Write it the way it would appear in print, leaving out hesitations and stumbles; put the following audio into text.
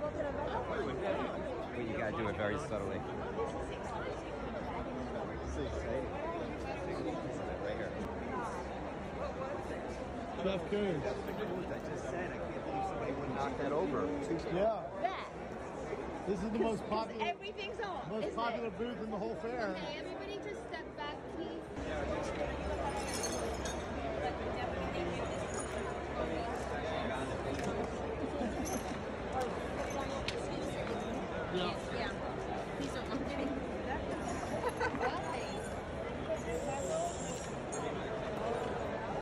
But you gotta do it very subtly. 680. Right here. Jeff Coons. That's the move I just said. I can't believe somebody would knock that over. Yeah. That. This is the most popular. Everything's on. Most popular booth in the whole fair. Okay, everybody just step back, please. Yeah.